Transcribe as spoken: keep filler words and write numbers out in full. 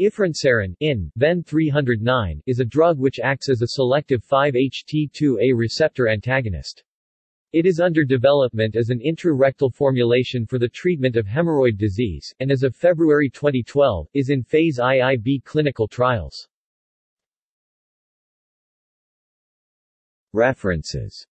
Iferanserin I N N, V E N three oh nine, is a drug which acts as a selective five H T two A receptor antagonist. It is under development as an intrarectal formulation for the treatment of hemorrhoid disease, and as of February twenty twelve, is in Phase two B clinical trials. References.